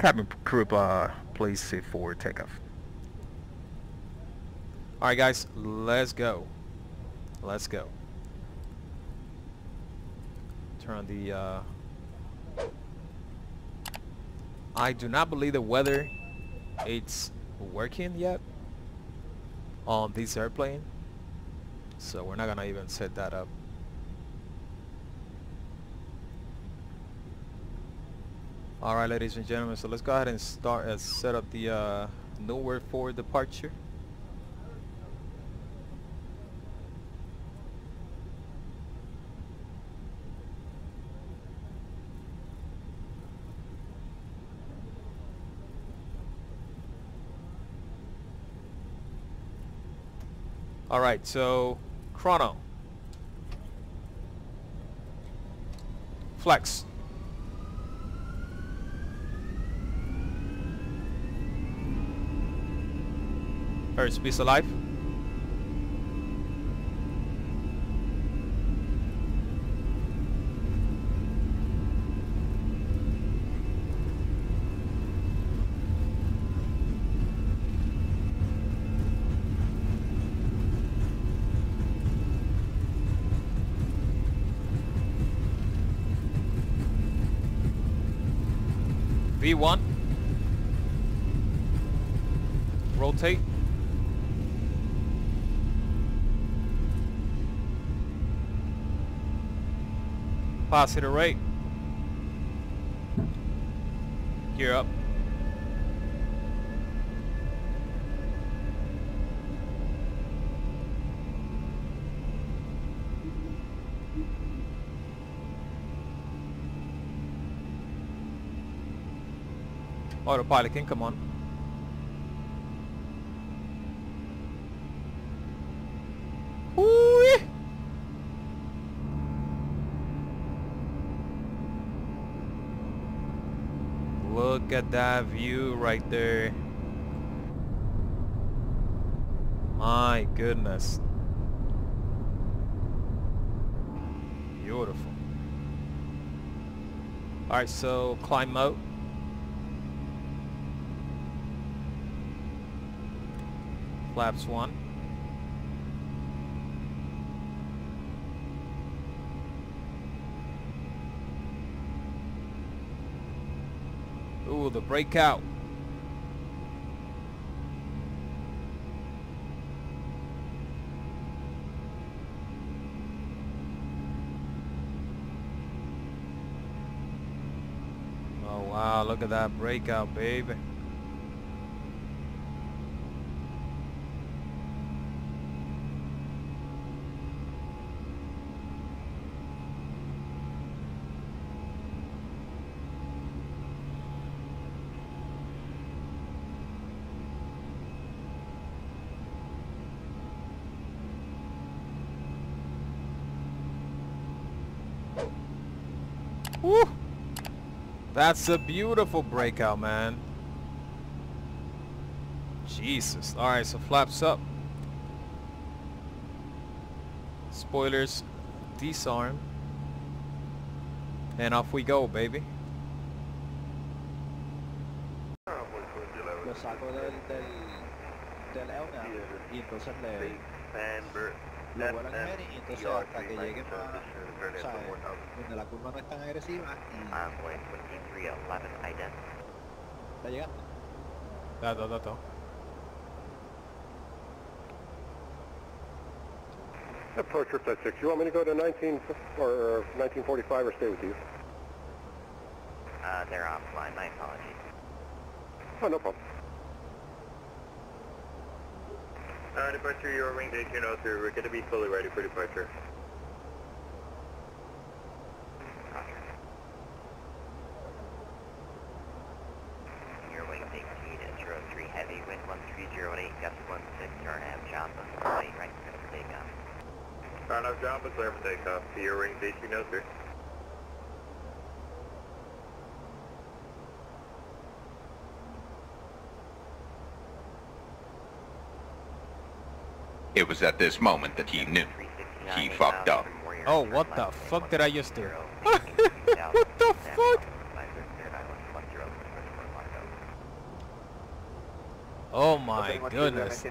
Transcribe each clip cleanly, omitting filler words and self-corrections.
Captain Krupp, please sit for takeoff. Alright guys, let's go. Let's go. Turn on the... I do not believe the weather it's working yet on this airplane, so we're not gonna even set that up. Alright ladies and gentlemen, so let's go ahead and start and set up the nowhere for departure. Alright, so chrono. Flex. Airspeed's alive. V1. Rotate. Pass it right. Gear up. Autopilot can come on. Woo-wee! Look at that view right there. My goodness. Beautiful. Alright, so climb out. Flaps one. Ooh, the breakout. Oh wow, look at that breakout, baby. Woo! That's a beautiful breakout, man. Jesus. Alright, so flaps up. Spoilers disarm. And off we go, baby. Dato. Approach Flight 6. You want me to go to 19 or 1945 or stay with you? They're offline. My apologies. Oh, no problem. Departure, your wing to 203. We're going to be fully ready for departure. Your wing to 203 heavy, wind 1308, gust 16, turn half Jamba, flight right center for takeoff. Turn half Jamba, clear for takeoff. Your wing to 203. It was at this moment that he knew. He fucked up. Oh, what the fuck did I just do? What the fuck? my goodness.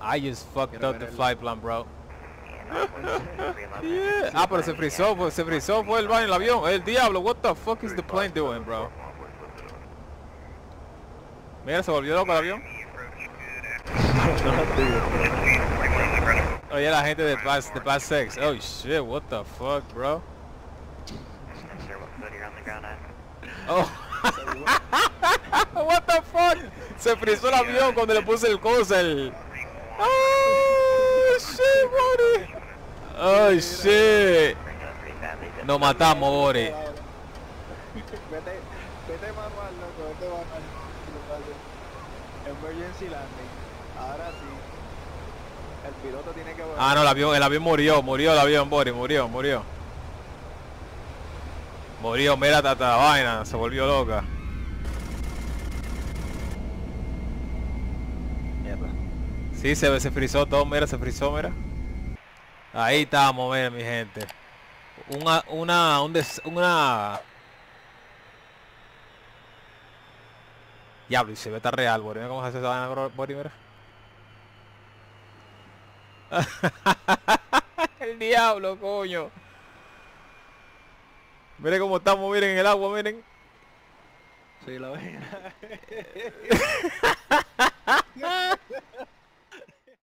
I just fucked up the flight plan, bro. Yeah. Ah, pero se frizó fue el baño del avión. El diablo, what the fuck is the plane doing, bro? Mira, se volvió loco el avión. Oye, la gente de PLAS X. Oh shit, what the fuck, bro? Oh. What the fuck? Se frizó el avión cuando le puse el cosa, el... Oh shit, buddy. Oh shit. Nos matamos, buddy. Vete manual, loco, vete manual. Emergency landing. Ahora sí. El piloto tiene que volar. Ah, no, el avión murió el avión, buddy, murió. Murió, mira hasta la vaina, se volvió loca. Sí, se frizó todo, mira, mira. Ahí estamos, mira, mi gente. Una... Diablo, y se ve tan real, bro. Mira cómo se hace esa vaina, bro, mira. El diablo, coño. Miren cómo estamos, miren en el agua, miren. Sí, la vaina.